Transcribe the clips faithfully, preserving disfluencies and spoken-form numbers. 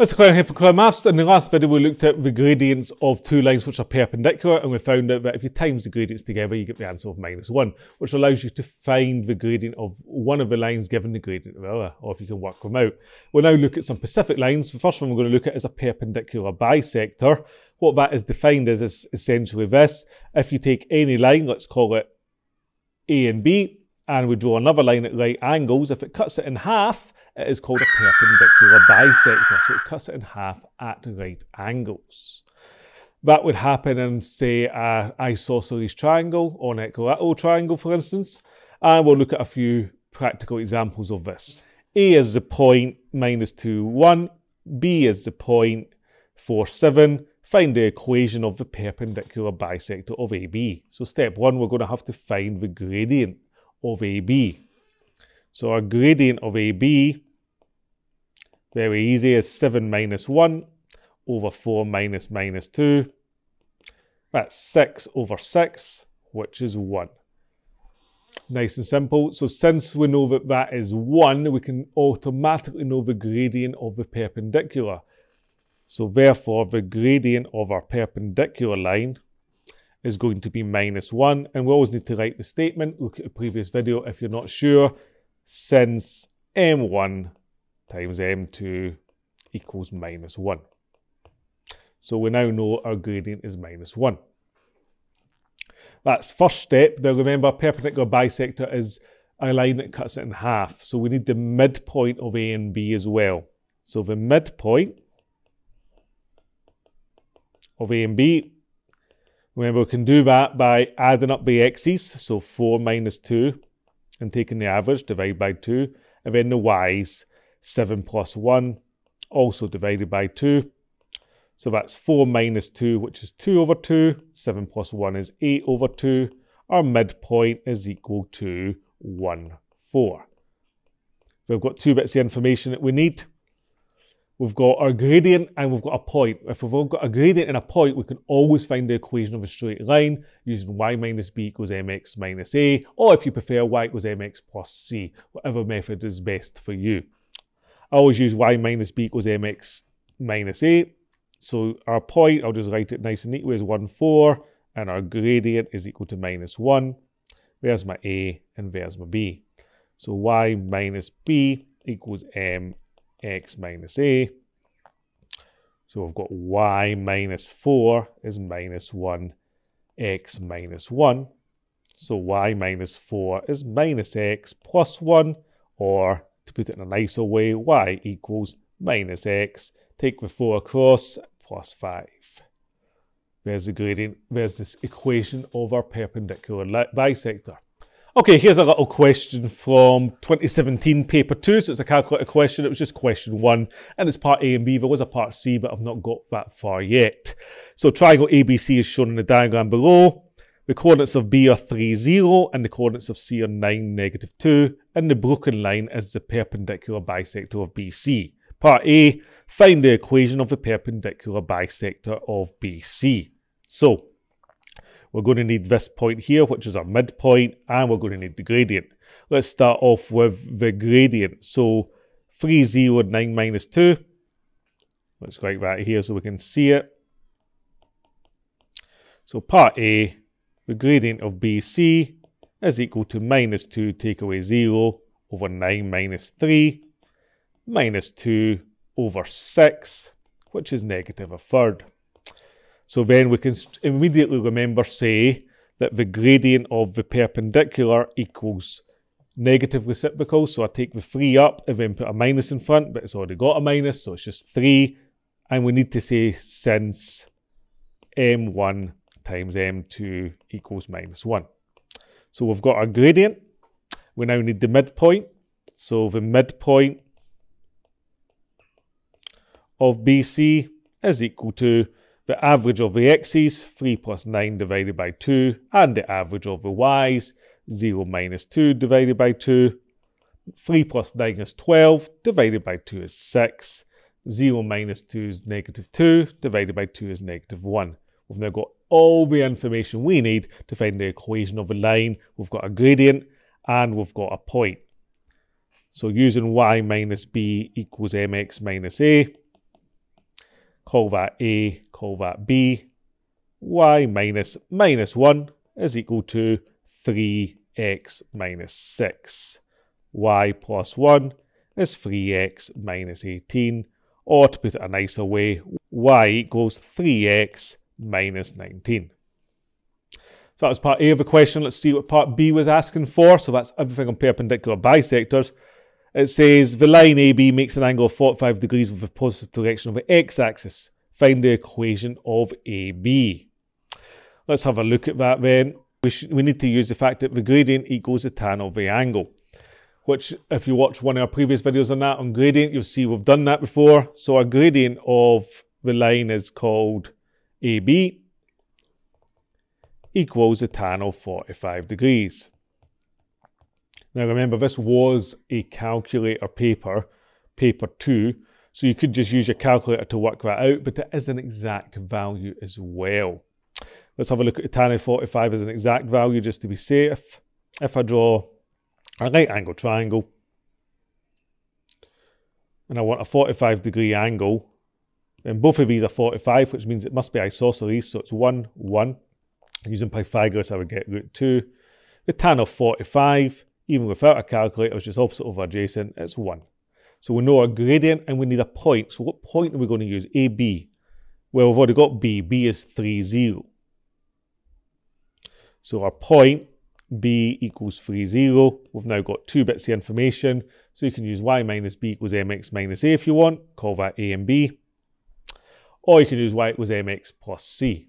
That's the question here for Higher Maths, and the last video we looked at the gradients of two lines which are perpendicular, and we found out that if you times the gradients together you get the answer of minus one, which allows you to find the gradient of one of the lines given the gradient of the other, or if you can work them out. We'll now look at some specific lines. The first one we're going to look at is a perpendicular bisector. What that is defined as is essentially this: if you take any line, let's call it A and B, and we draw another line at right angles, if it cuts it in half, it is called a perpendicular bisector, so it cuts it in half at right angles. That would happen in, say, an isosceles triangle or an equilateral triangle, for instance, and we'll look at a few practical examples of this. A is the point minus two, one, B is the point four, seven. Find the equation of the perpendicular bisector of A B. So step one, we're going to have to find the gradient of A B. So our gradient of A B, very easy, is seven minus one over four minus minus two. That's six over six, which is one. Nice and simple. So since we know that that is one, we can automatically know the gradient of the perpendicular. So therefore, the gradient of our perpendicular line is going to be minus one. And we always need to write the statement. Look at the previous video if you're not sure. Since m one times m two equals minus one. So we now know our gradient is minus one. That's first step. Now remember, a perpendicular bisector is a line that cuts it in half. So we need the midpoint of A and B as well. So the midpoint of A and B, remember we can do that by adding up the x's, so four minus two, and taking the average, divided by two, and then the y's, seven plus one, also divided by two. So that's four minus two, which is two over two, seven plus one is eight over two, our midpoint is equal to one, four. We've got two bits of information that we need. We've got our gradient and we've got a point. If we've all got a gradient and a point, we can always find the equation of a straight line using y minus b equals mx minus a, or if you prefer, y equals mx plus c, whatever method is best for you. I always use y minus b equals mx minus a. So our point, I'll just write it nice and neatly, is one, four, and our gradient is equal to minus one. There's my a and there's my b. So y minus b equals m x minus a. So we've got y minus four is minus one, x minus one. So y minus four is minus x plus one, or to put it in a nicer way, y equals minus x. Take the four across, plus five. There's the gradient, there's this equation of our perpendicular bisector. Okay, here's a little question from twenty seventeen paper two, so it's a calculator question. It was just question one, and it's part A and B. There was a part C, but I've not got that far yet. So triangle A B C is shown in the diagram below. The coordinates of B are three, zero, and the coordinates of C are nine, negative two, and the broken line is the perpendicular bisector of B C. Part A, find the equation of the perpendicular bisector of B C. So we're going to need this point here, which is our midpoint, and we're going to need the gradient. Let's start off with the gradient. So three, zero, nine, minus two. Let's write that here so we can see it. So part A, the gradient of B C is equal to minus two, take away zero, over nine minus three, minus two over six, which is negative a third. So then we can immediately remember, say, that the gradient of the perpendicular equals negative reciprocal. So I take the three up and then put a minus in front, but it's already got a minus, so it's just three. And we need to say since m one times m two equals minus one. So we've got our gradient. We now need the midpoint. So the midpoint of B C is equal to the average of the x's, three plus nine divided by two, and the average of the y's, zero minus two divided by two. three plus nine is twelve, divided by two is six. zero minus two is negative two, divided by two is negative one. We've now got all the information we need to find the equation of a line. We've got a gradient and we've got a point. So using y minus b equals mx minus a, Call that A, call that B. Y minus minus one is equal to three x minus six. Y plus one is three x minus eighteen. Or to put it a nicer way, y equals three x minus nineteen. So that was part A of the question. Let's see what part B was asking for. So that's everything on perpendicular bisectors. It says the line A B makes an angle of forty-five degrees with the positive direction of the x-axis. Find the equation of A B. Let's have a look at that then. We, we need to use the fact that the gradient equals the tan of the angle, which if you watch one of our previous videos on that, on gradient, you'll see we've done that before. So our gradient of the line is called A B equals the tan of forty-five degrees. Now remember, this was a calculator paper, paper two, so you could just use your calculator to work that out, but it is an exact value as well. Let's have a look at the tan of forty-five as an exact value just to be safe. If I draw a right angle triangle and I want a forty-five degree angle, and both of these are forty-five, which means it must be isosceles, so it's one, one. Using Pythagoras I would get root two. The tan of forty-five, even without a calculator, is just opposite over adjacent, it's one. So we know our gradient and we need a point. So what point are we going to use? A B. Well, we've already got B. B is three, zero. So our point, B equals three, zero. We've now got two bits of information. So you can use y minus b equals mx minus a if you want. Call that A and B. Or you can use y equals mx plus c.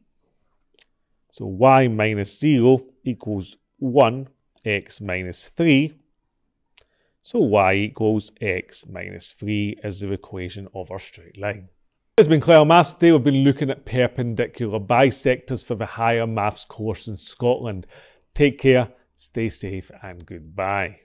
So y minus zero equals one, x minus three. So y equals x minus three is the equation of our straight line. It's been Clelland Maths. Today we've been looking at perpendicular bisectors for the Higher Maths course in Scotland. Take care, stay safe and goodbye.